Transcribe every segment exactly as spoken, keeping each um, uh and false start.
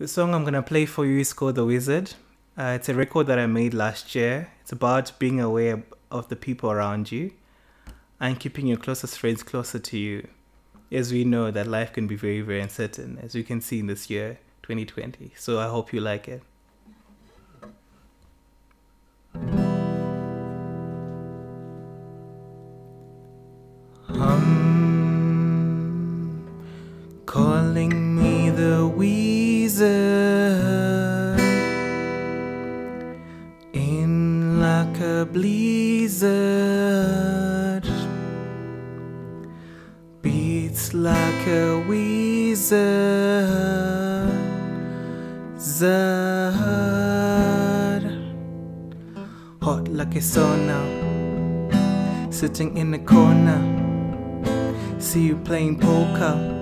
The song I'm gonna play for you is called The Wizard. Uh, it's a record that I made last year. It's about being aware of the people around you and keeping your closest friends closer to you, as we know that life can be very, very uncertain, as we can see in this year, twenty twenty. So I hope you like it. Um, calling me the wizard, in like a blizzard, beats like a wizard, zard. Hot like a sauna, sitting in a corner, see you playing poker.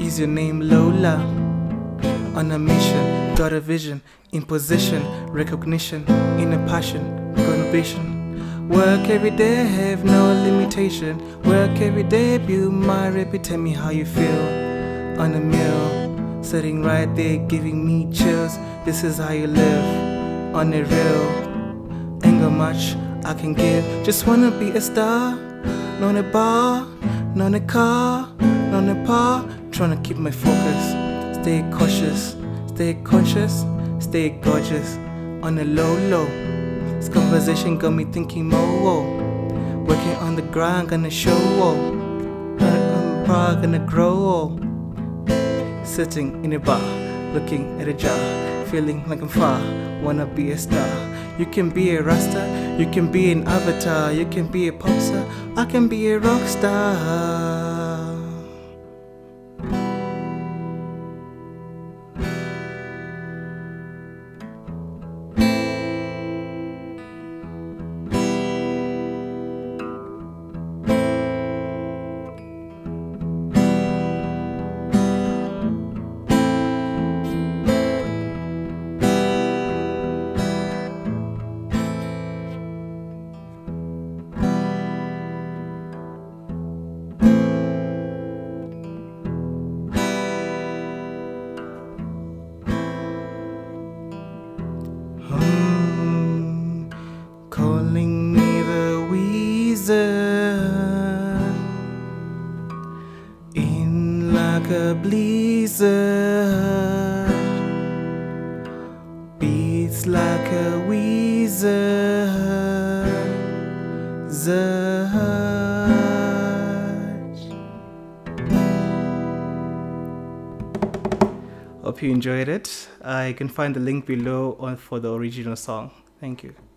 Is your name Lola? On a mission, got a vision, in position, recognition, in a passion, conviction. Work every day, have no limitation. Work every day, build my reputation. Tell me how you feel. On a meal, sitting right there, giving me chills. This is how you live. On a reel, ain't got much I can give. Just wanna be a star. Not a bar, not a car, not a par. Trying to keep my focus. Stay cautious, stay conscious, stay gorgeous. On a low low, this conversation got me thinking more. Whoa. Working on the grind, gonna show all. I'm proud, gonna grow all. Sitting in a bar, looking at a jar, feeling like I'm far. Wanna be a star. You can be a rasta, you can be an avatar, you can be a pop star, I can be a rock star. Calling me the wizard, in like a blizzard, beats like a wizard, zard. Hope you enjoyed it. Uh, you can find the link below for the original song. Thank you.